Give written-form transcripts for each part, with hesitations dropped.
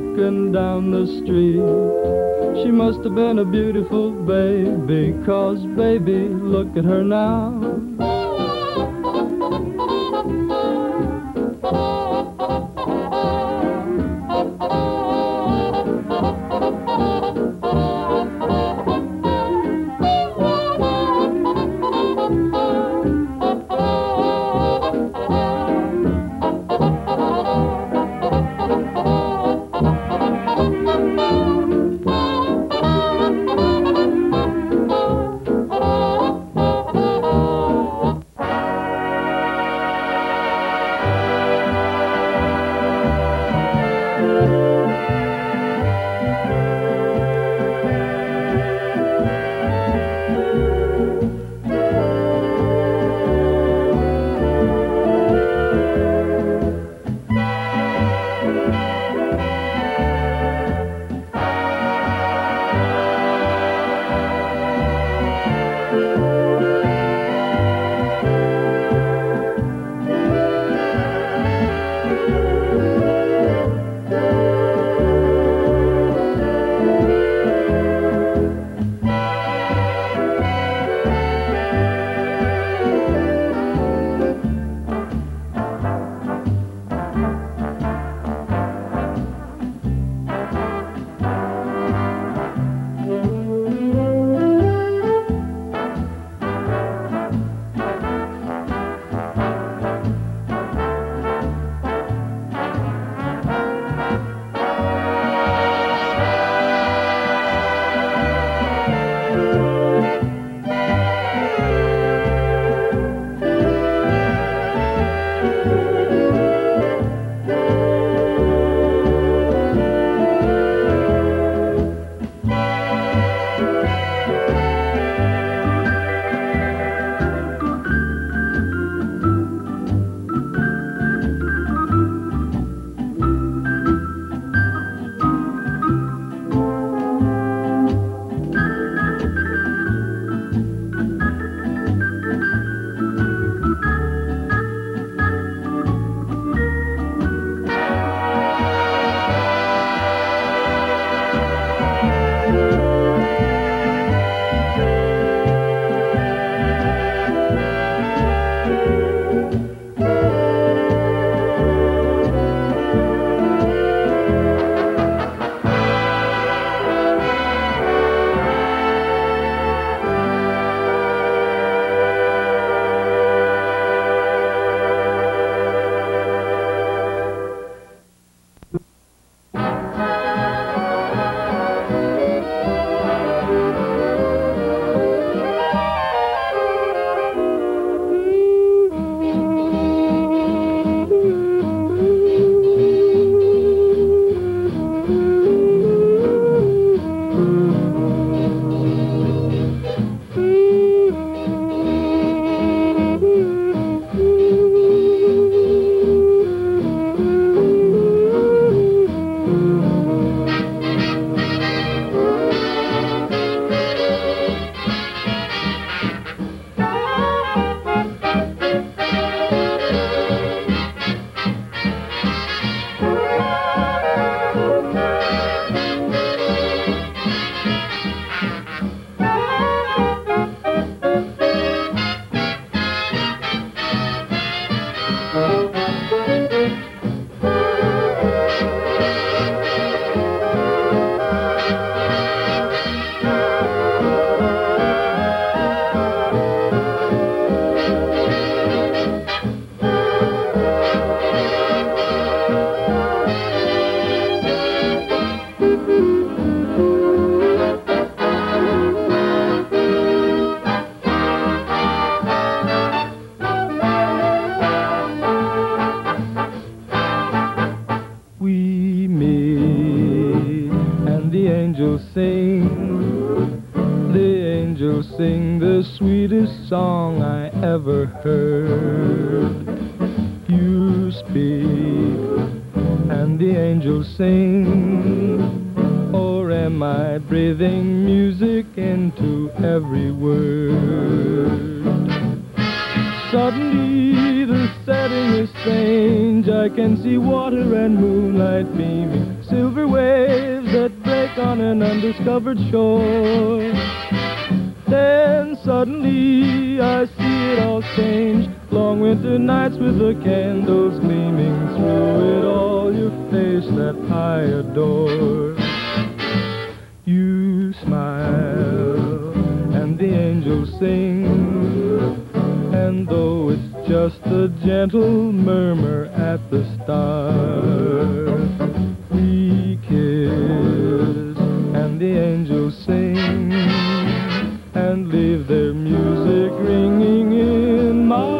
walking down the street. She must have been a beautiful baby, 'cause baby, look at her now. Music into every word. Suddenly the setting is strange. I can see water and moonlight beaming, silver waves that break on an undiscovered shore. Then suddenly I see it all change. Long winter nights with the candles gleaming. Through it all your face that I adore. You smile and the angels sing. And though it's just a gentle murmur at the start, we kiss and the angels sing and leave their music ringing in my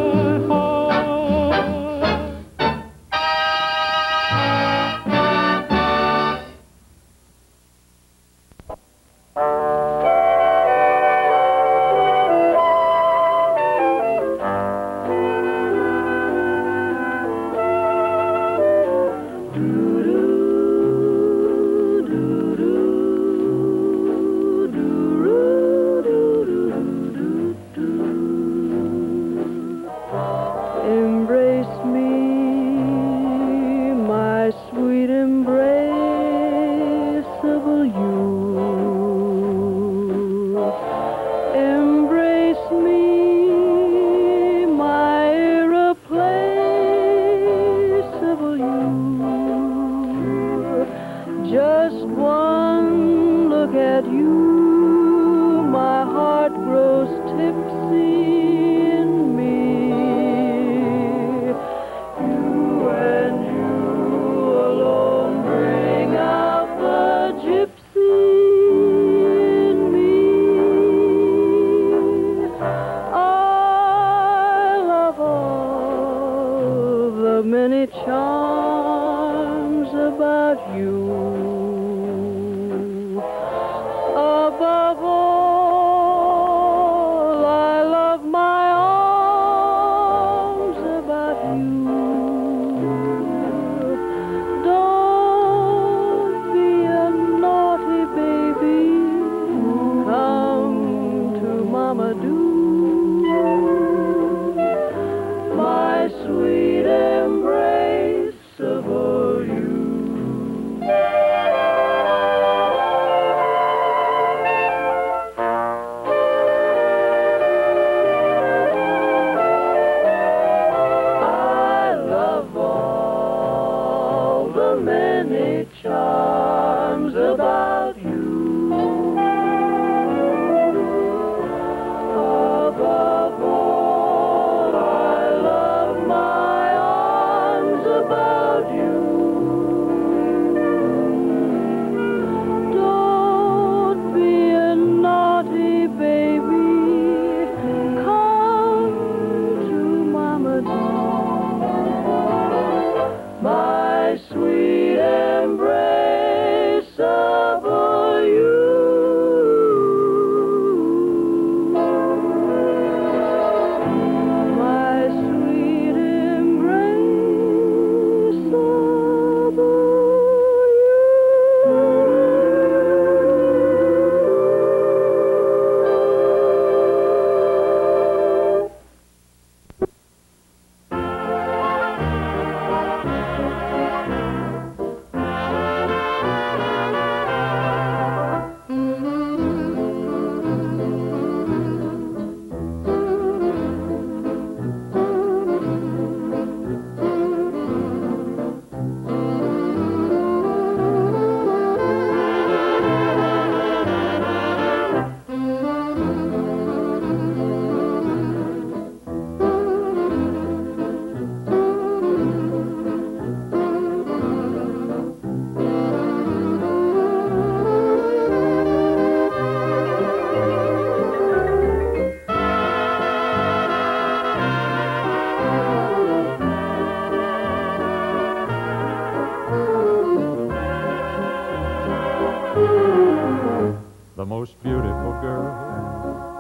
beautiful girl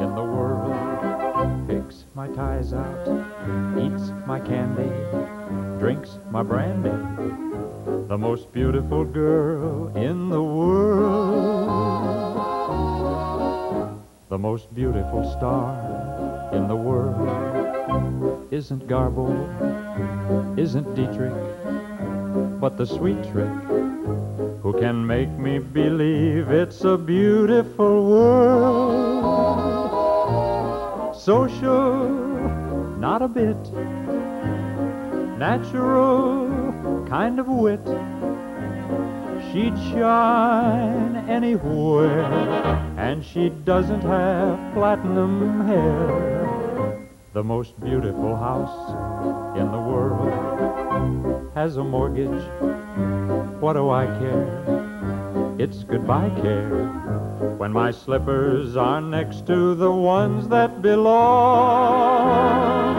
in the world. The most beautiful star in the world. isn't Garbo, isn't Dietrich, but the sweet trick who can make me believe it's a beautiful world. Social, not a bit, natural kind of wit, she'd shine anywhere, and she doesn't have platinum hair. The most beautiful house in the world has a mortgage. What do I care? It's goodbye care when my slippers are next to the ones that belong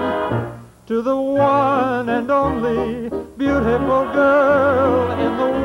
to the one and only beautiful girl in the world.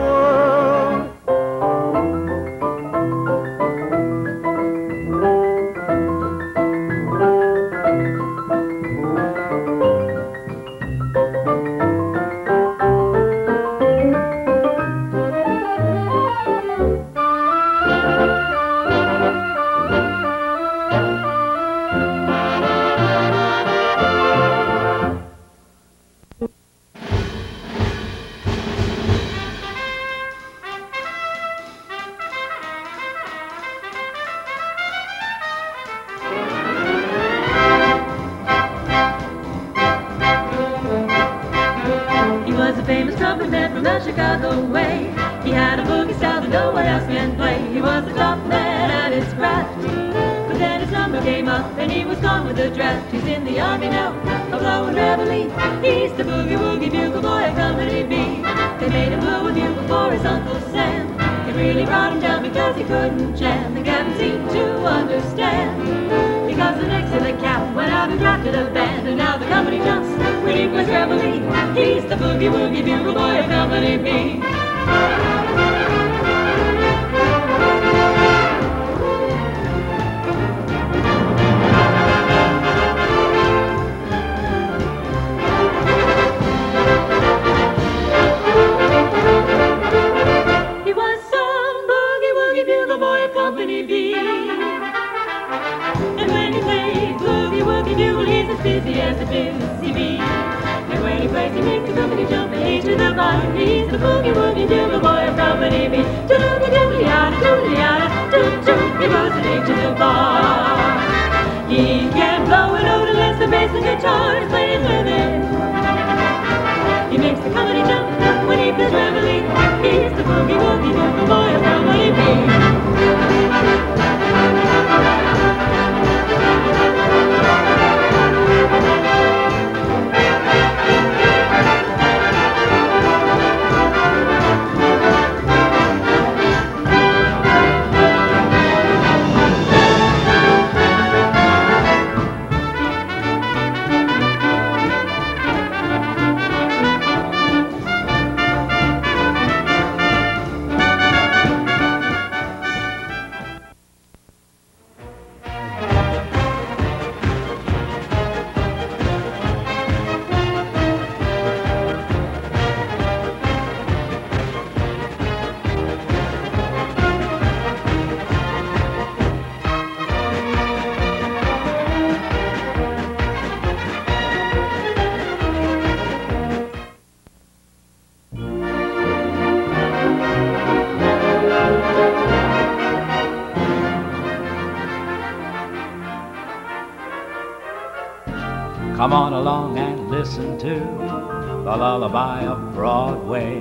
Come on along and listen to the lullaby of Broadway,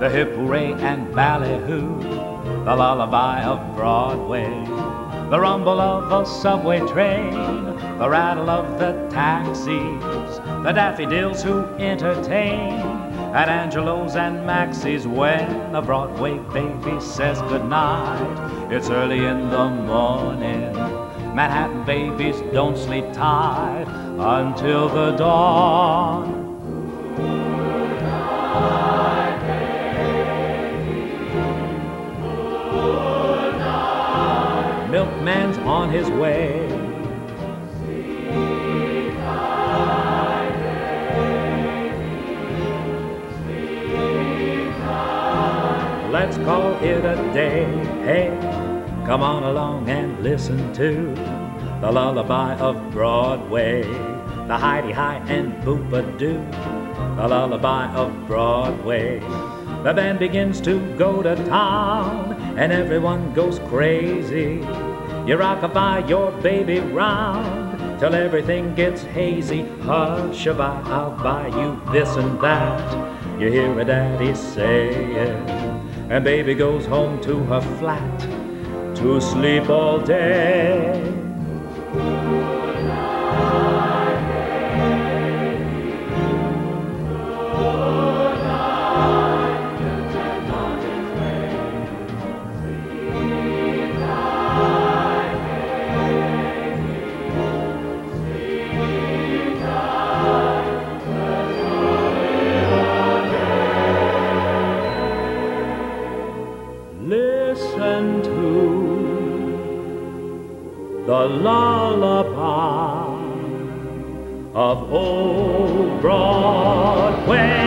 the hip hooray and ballyhoo, the lullaby of Broadway, the rumble of a subway train, the rattle of the taxis, the daffodils who entertain at Angelo's and Maxie's when the Broadway baby says goodnight. It's early in the morning, Manhattan babies don't sleep tight until the dawn. Goodnight, baby, goodnight. Milkman's on his way. Sleep tight, baby, sleep tight. Let's call it a day, hey. Come on along and listen to the lullaby of Broadway, the hidey-high and Boopadoo, the lullaby of Broadway. The band begins to go to town, and everyone goes crazy. You rockify your baby round till everything gets hazy. Hush-a-bye, I'll buy you this and that, you hear a daddy saying. And baby goes home to her flat to sleep all day. Listen to the lullaby of old Broadway.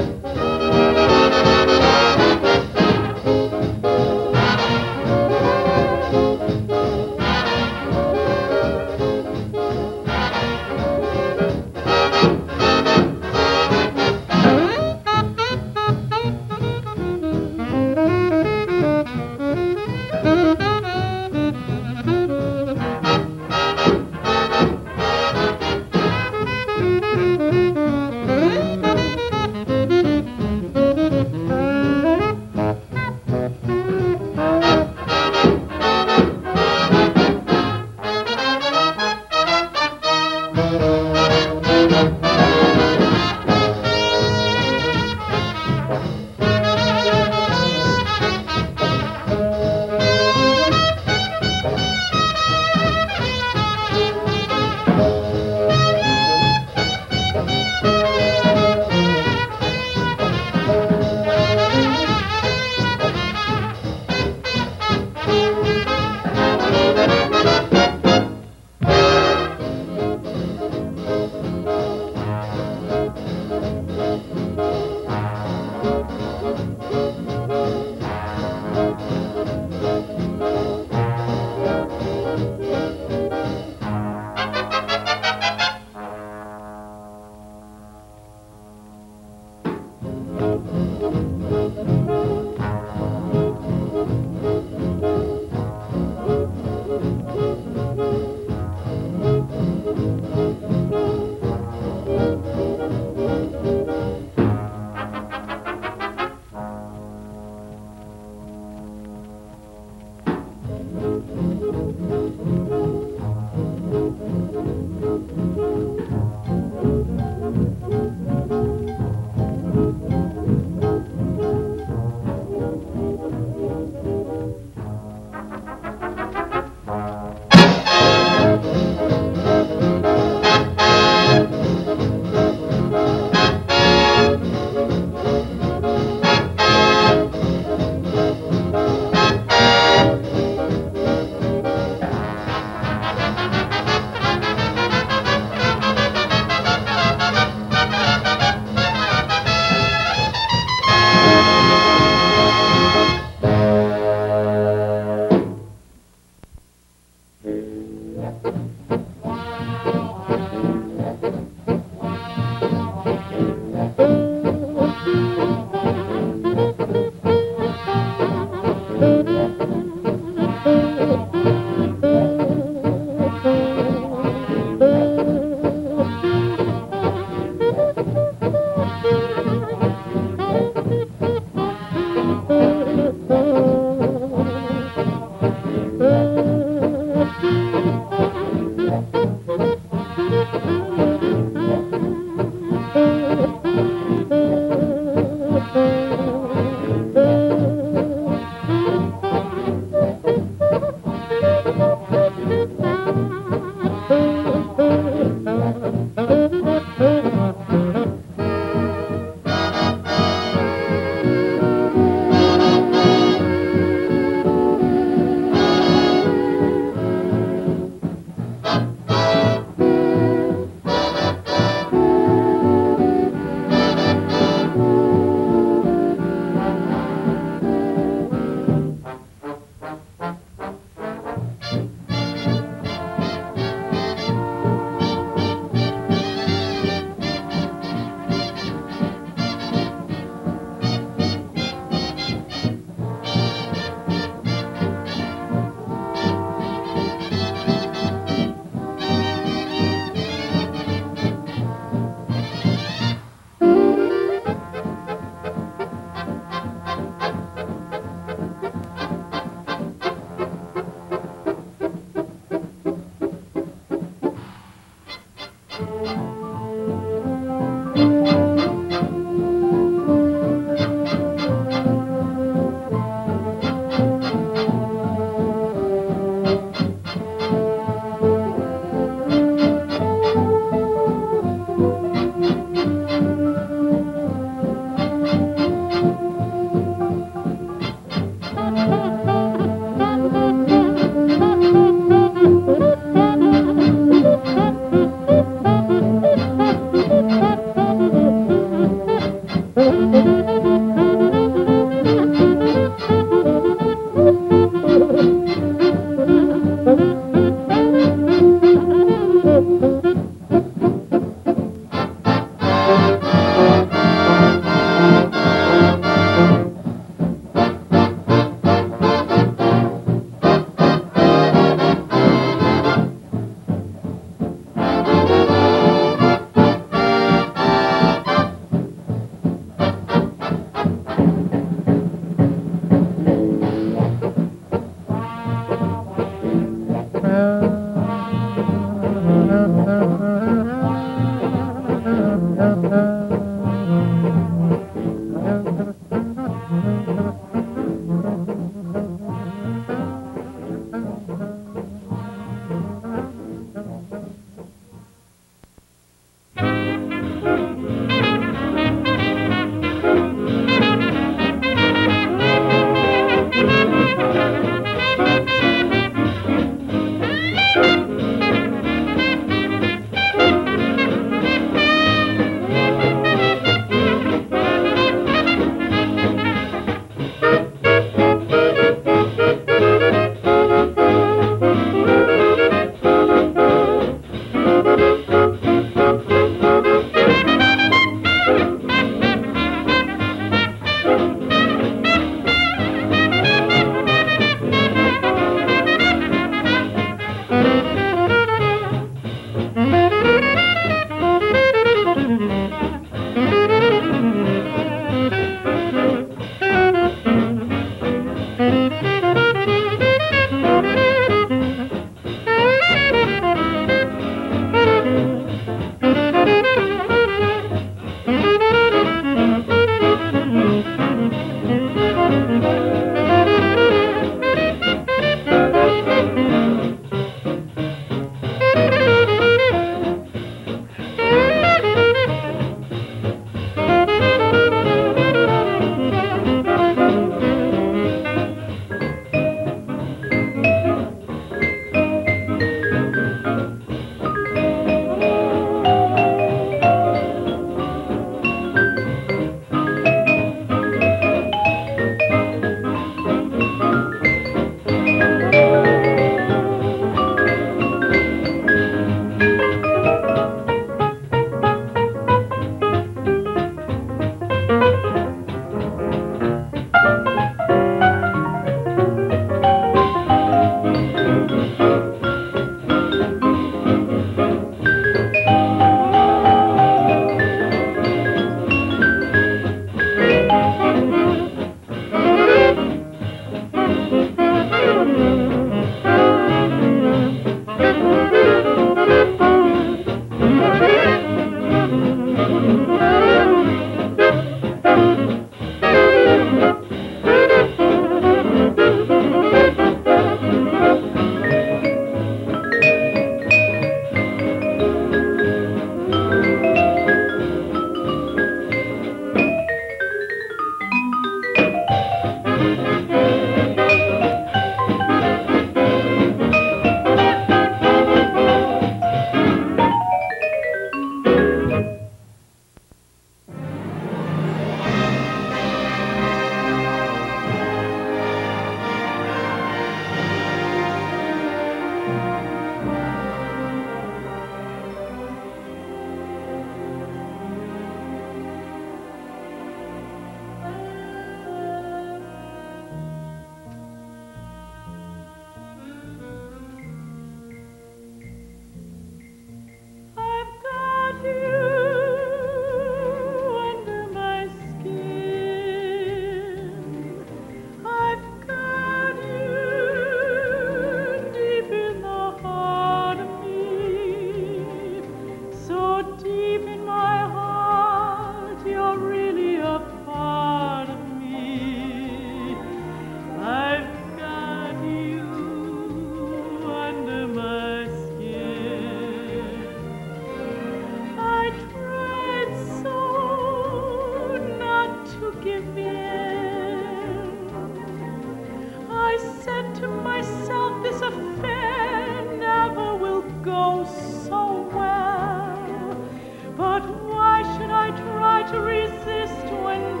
Why should I try to resist when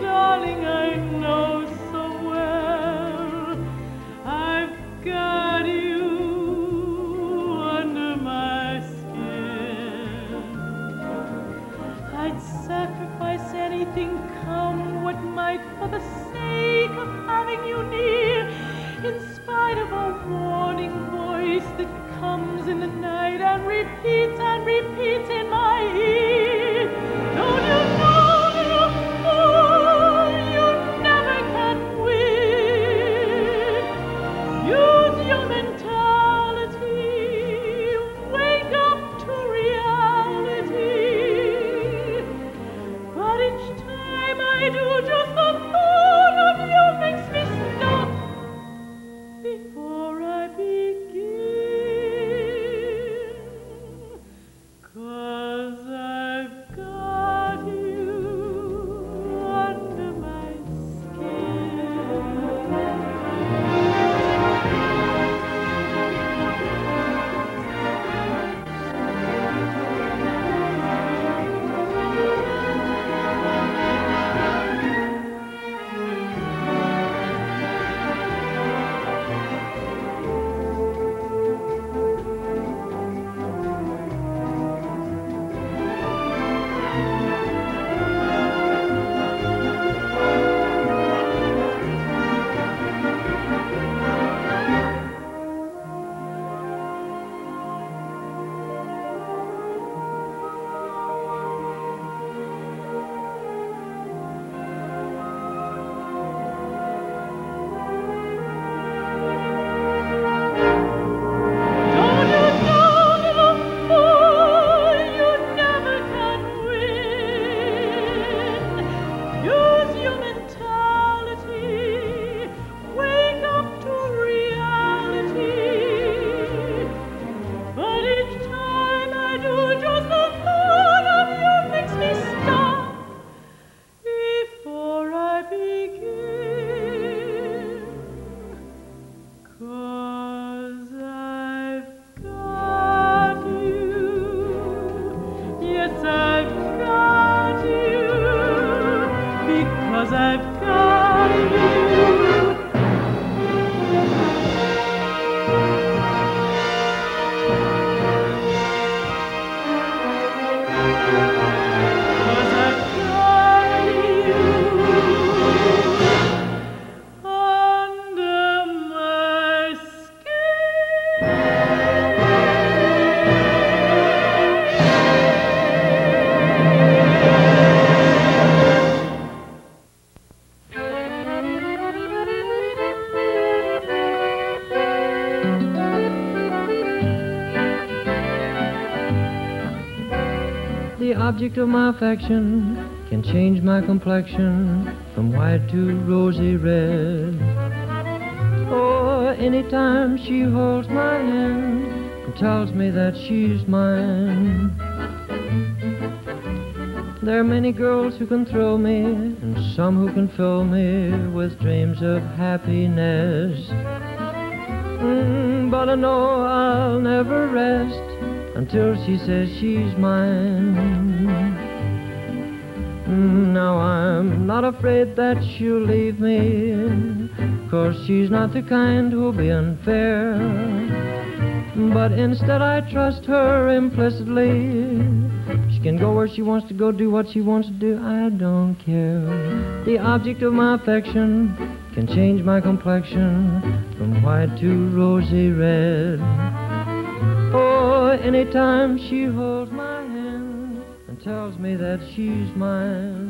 for the sake of having you near, in spite of a warning voice that comes in the night and repeats in my ear. Don't you know, you never can win. Use your mentality, wake up to reality. But each time I do, just the thought of you makes me stop before I begin. 'Cause I've got you under my I've got you. The object of my affection can change my complexion from white to rosy red. Or anytime she holds my hand and tells me that she's mine. There are many girls who can throw me and some who can fill me with dreams of happiness. But I know I'll never rest until she says she's mine. Now I'm not afraid that she'll leave me, 'cause she's not the kind who'll be unfair. But instead I trust her implicitly. She can go where she wants to go, do what she wants to do, I don't care. The object of my affection can change my complexion from white to rosy red. Oh, anytime she holds my hand and tells me that she's mine.